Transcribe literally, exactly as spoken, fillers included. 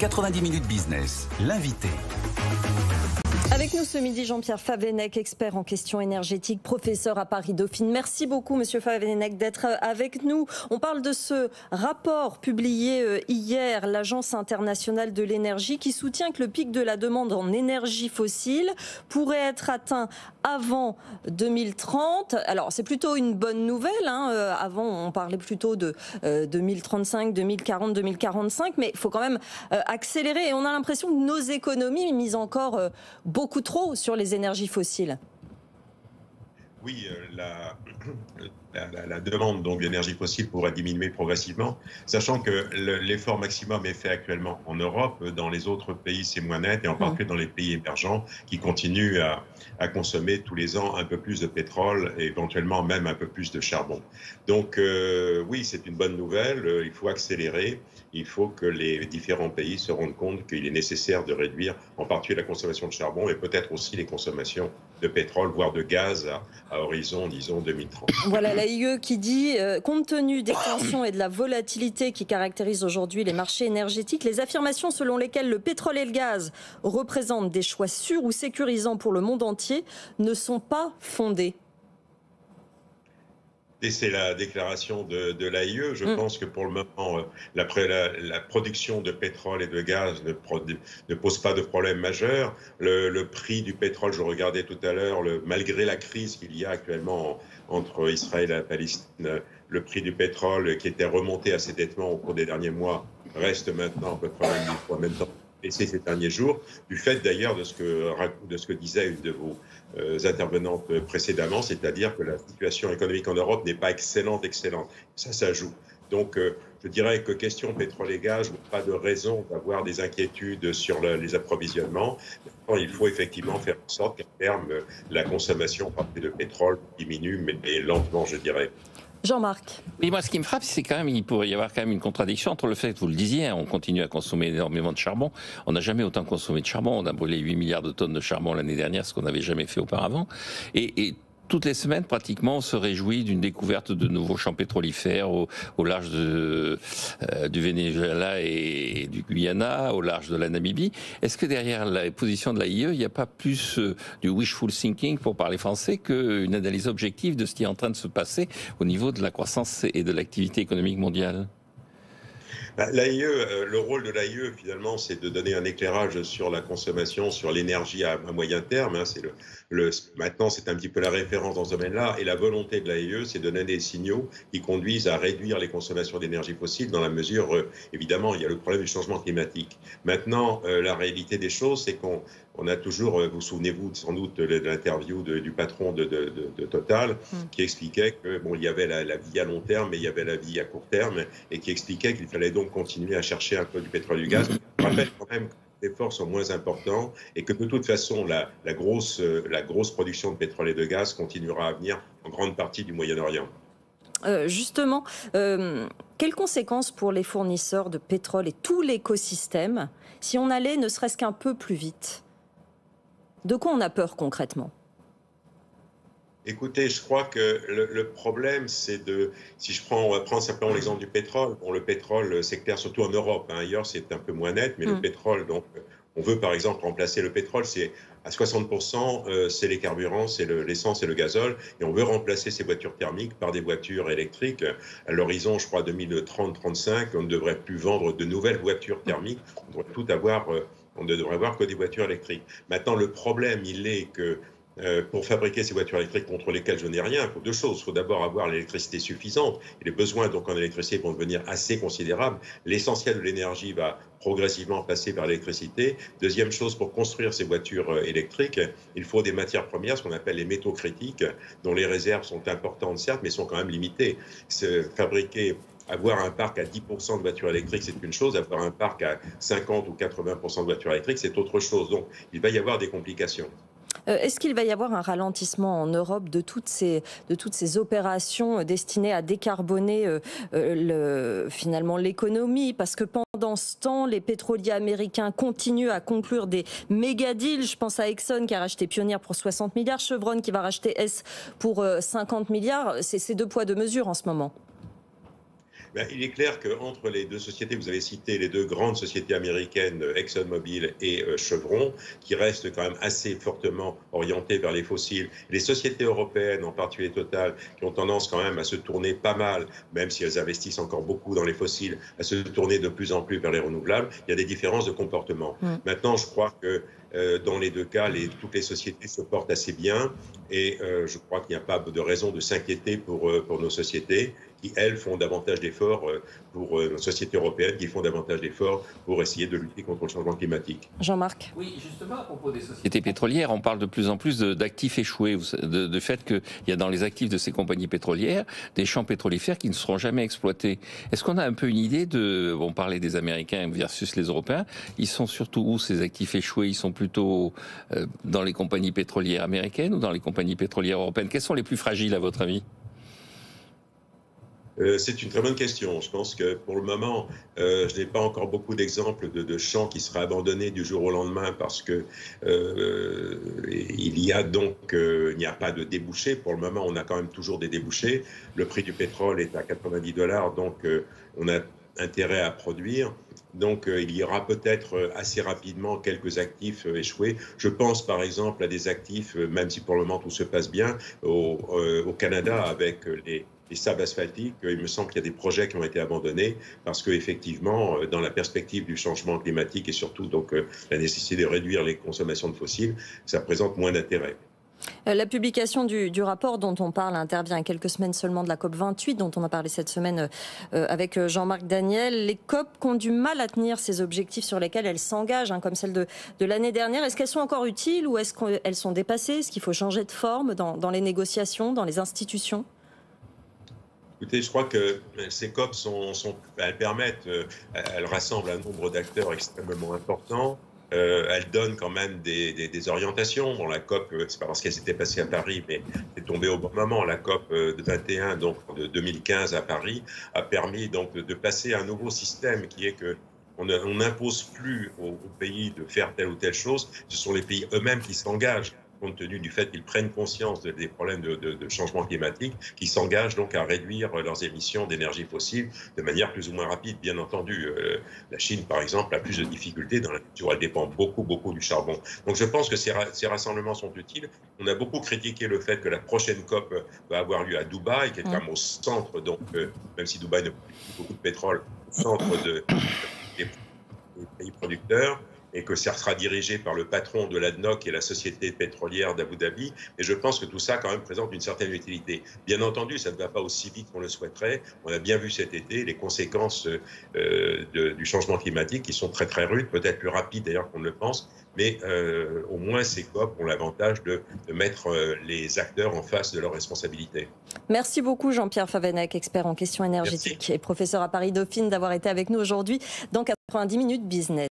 quatre-vingt-dix Minutes Business, l'invité. Avec nous ce midi, Jean-Pierre Favennec, expert en questions énergétiques, professeur à Paris-Dauphine. Merci beaucoup, monsieur Favennec, d'être avec nous. On parle de ce rapport publié hier, l'Agence internationale de l'énergie, qui soutient que le pic de la demande en énergie fossile pourrait être atteint avant deux mille trente. Alors, c'est plutôt une bonne nouvelle, hein. Avant, on parlait plutôt de deux mille trente-cinq, deux mille quarante, deux mille quarante-cinq, mais il faut quand même accélérer. Et on a l'impression que nos économies misent encore beaucoup. beaucoup trop sur les énergies fossiles. Oui, euh, la, la, la demande donc d'énergie fossile pourra diminuer progressivement, sachant que l'effort maximum est fait actuellement en Europe. Dans les autres pays, c'est moins net, et en particulier dans les pays émergents qui continuent à, à consommer tous les ans un peu plus de pétrole et éventuellement même un peu plus de charbon. Donc euh, oui, c'est une bonne nouvelle, il faut accélérer. Il faut que les différents pays se rendent compte qu'il est nécessaire de réduire en partie la consommation de charbon et peut-être aussi les consommations de pétrole, voire de gaz à, à horizon, disons, deux mille trente. Voilà l'A I E qui dit, euh, compte tenu des tensions et de la volatilité qui caractérisent aujourd'hui les marchés énergétiques, les affirmations selon lesquelles le pétrole et le gaz représentent des choix sûrs ou sécurisants pour le monde entier ne sont pas fondées. Et c'est la déclaration de, de l'A I E. Je mmh. pense que pour le moment, la, la, la production de pétrole et de gaz ne, pro, ne pose pas de problème majeur. Le, le prix du pétrole, je regardais tout à l'heure, malgré la crise qu'il y a actuellement entre Israël et la Palestine, le prix du pétrole qui était remonté assez nettement au cours des derniers mois reste maintenant à peu près en même temps. Et c'est ces derniers jours, du fait d'ailleurs de, de ce que disait une de vos euh, intervenantes précédemment, c'est-à-dire que la situation économique en Europe n'est pas excellente, excellente. Ça, ça joue. Donc, euh, je dirais que question pétrole et gaz, je n'ai pas de raison d'avoir des inquiétudes sur le, les approvisionnements. Maintenant, il faut effectivement faire en sorte qu'à terme, la consommation de pétrole diminue, mais, mais lentement, je dirais. Jean-Marc. Oui, moi, ce qui me frappe, c'est quand même qu'il pourrait y avoir quand même une contradiction entre le fait, vous le disiez, on continue à consommer énormément de charbon. On n'a jamais autant consommé de charbon. On a brûlé huit milliards de tonnes de charbon l'année dernière, ce qu'on n'avait jamais fait auparavant. Et, et toutes les semaines, pratiquement, on se réjouit d'une découverte de nouveaux champs pétrolifères au, au large de, euh, du Venezuela et du Guyana, au large de la Namibie. Est-ce que derrière la position de l'A I E, il n'y a pas plus euh, du wishful thinking, pour parler français, qu'une analyse objective de ce qui est en train de se passer au niveau de la croissance et de l'activité économique mondiale ? L'A I E, le rôle de l'A I E, finalement, c'est de donner un éclairage sur la consommation, sur l'énergie à moyen terme. C'est le, le, maintenant, c'est un petit peu la référence dans ce domaine-là. Et la volonté de l'A I E, c'est de donner des signaux qui conduisent à réduire les consommations d'énergie fossile dans la mesure, évidemment, il y a le problème du changement climatique. Maintenant, la réalité des choses, c'est qu'on on a toujours, vous souvenez-vous sans doute de l'interview du patron de, de, de, de Total, mmh. qui expliquait que bon, il y avait la, la vie à long terme et il y avait la vie à court terme, et qui expliquait qu'il fallait donc continuer à chercher un peu du pétrole et du gaz. Je rappelle quand même que les efforts sont moins importants et que de toute façon, la, la, grosse, la grosse production de pétrole et de gaz continuera à venir en grande partie du Moyen-Orient. Euh, justement, euh, quelles conséquences pour les fournisseurs de pétrole et tout l'écosystème si on allait ne serait-ce qu'un peu plus vite ? De quoi on a peur concrètement ? Écoutez, je crois que le, le problème, c'est de... Si je prends, on va prendre simplement l'exemple du pétrole. Bon, le pétrole, c'est clair, surtout en Europe. Hein, ailleurs, c'est un peu moins net, mais mmh. le pétrole, donc, on veut par exemple remplacer le pétrole, c'est à soixante pour cent, euh, c'est les carburants, c'est l'essence et le gazole, et on veut remplacer ces voitures thermiques par des voitures électriques. À l'horizon, je crois, deux mille trente à deux mille trente-cinq, on ne devrait plus vendre de nouvelles voitures thermiques, on devrait tout avoir... Euh, On ne devrait avoir que des voitures électriques. Maintenant, le problème, il est que euh, pour fabriquer ces voitures électriques contre lesquelles je n'ai rien, il faut deux choses. Il faut d'abord avoir l'électricité suffisante. Et les besoins donc, en électricité vont devenir assez considérables. L'essentiel de l'énergie va progressivement passer par l'électricité. Deuxième chose, pour construire ces voitures électriques, il faut des matières premières, ce qu'on appelle les métaux critiques, dont les réserves sont importantes, certes, mais sont quand même limitées. Se fabriquer... Avoir un parc à dix pour cent de voitures électriques, c'est une chose. Avoir un parc à cinquante ou quatre-vingts pour cent de voitures électriques, c'est autre chose. Donc, il va y avoir des complications. Euh, Est-ce qu'il va y avoir un ralentissement en Europe de toutes ces, de toutes ces opérations destinées à décarboner euh, euh, le, finalement l'économie ? Parce que pendant ce temps, les pétroliers américains continuent à conclure des méga-deals. Je pense à Exxon qui a racheté Pioneer pour soixante milliards, Chevron qui va racheter S pour cinquante milliards. C'est deux poids, deux mesures en ce moment. ben, il est clair qu'entre les deux sociétés, vous avez cité les deux grandes sociétés américaines, ExxonMobil et euh, Chevron, qui restent quand même assez fortement orientées vers les fossiles, les sociétés européennes, en particulier Total, qui ont tendance quand même à se tourner pas mal, même si elles investissent encore beaucoup dans les fossiles, à se tourner de plus en plus vers les renouvelables, il y a des différences de comportement. Mmh. Maintenant, je crois que euh, dans les deux cas, les, toutes les sociétés se portent assez bien et euh, je crois qu'il n'y a pas de raison de s'inquiéter pour, euh, pour nos sociétés qui, elles, font davantage d'efforts pour nos sociétés européennes, qui font davantage d'efforts pour essayer de lutter contre le changement climatique. Jean-Marc. Oui, justement, à propos des sociétés pétrolières, on parle de plus en plus d'actifs échoués, de, de fait qu'il y a dans les actifs de ces compagnies pétrolières des champs pétrolifères qui ne seront jamais exploités. Est-ce qu'on a un peu une idée de... On parlait des Américains versus les Européens. Ils sont surtout où, ces actifs échoués? Ils sont plutôt dans les compagnies pétrolières américaines ou dans les compagnies pétrolières européennes? Quels sont les plus fragiles, à votre avis? Euh, c'est une très bonne question. Je pense que pour le moment, euh, je n'ai pas encore beaucoup d'exemples de, de champs qui seraient abandonnés du jour au lendemain parce que euh, il y a donc euh, il n'y a pas de débouchés. Pour le moment, on a quand même toujours des débouchés. Le prix du pétrole est à quatre-vingt-dix dollars, donc euh, on a intérêt à produire. Donc euh, il y aura peut-être euh, assez rapidement quelques actifs euh, échoués. Je pense par exemple à des actifs, euh, même si pour le moment tout se passe bien, au, euh, au Canada avec euh, les Les sables asphaltiques, il me semble qu'il y a des projets qui ont été abandonnés parce qu'effectivement, dans la perspective du changement climatique et surtout donc la nécessité de réduire les consommations de fossiles, ça présente moins d'intérêt. La publication du, du rapport dont on parle intervient à quelques semaines seulement de la C O P vingt-huit, dont on a parlé cette semaine euh, avec Jean-Marc Daniel. Les C O P ont du mal à tenir ces objectifs sur lesquels elles s'engagent, hein, comme celle de, de l'année dernière. Est-ce qu'elles sont encore utiles ou est-ce qu'elles sont dépassées? Est-ce qu'il faut changer de forme dans, dans les négociations, dans les institutions? Écoutez, je crois que ces C O P sont, sont, elles permettent, elles rassemblent un nombre d'acteurs extrêmement important. Euh, elle donne quand même des, des, des orientations. Bon, la C O P, c'est pas parce qu'elle s'était passée à Paris, mais c'est tombé au bon moment. La C O P de vingt et un, donc de deux mille quinze à Paris, a permis donc de passer à un nouveau système qui est que on n'impose plus aux, aux pays de faire telle ou telle chose. Ce sont les pays eux-mêmes qui s'engagent, compte tenu du fait qu'ils prennent conscience des problèmes de, de, de changement climatique, qui s'engagent donc à réduire leurs émissions d'énergie fossile de manière plus ou moins rapide, bien entendu. Euh, la Chine, par exemple, a plus de difficultés dans la mesure où elle dépend beaucoup, beaucoup du charbon. Donc je pense que ces, ces rassemblements sont utiles. On a beaucoup critiqué le fait que la prochaine C O P va avoir lieu à Dubaï, qui est quand même au centre, donc, euh, même si Dubaï ne produit plus beaucoup de pétrole, au centre de, des, des pays producteurs, et que ça sera dirigé par le patron de l'ADNOC et la société pétrolière d'Abu Dhabi. Et je pense que tout ça, quand même, présente une certaine utilité. Bien entendu, ça ne va pas aussi vite qu'on le souhaiterait. On a bien vu cet été les conséquences euh, de, du changement climatique qui sont très, très rudes, peut-être plus rapides d'ailleurs qu'on ne le pense. Mais euh, au moins, ces C O P ont l'avantage de, de mettre euh, les acteurs en face de leurs responsabilités. Merci beaucoup, Jean-Pierre Favennec, expert en questions énergétiques. Merci. Et professeur à Paris-Dauphine, d'avoir été avec nous aujourd'hui dans quatre-vingt-dix minutes business.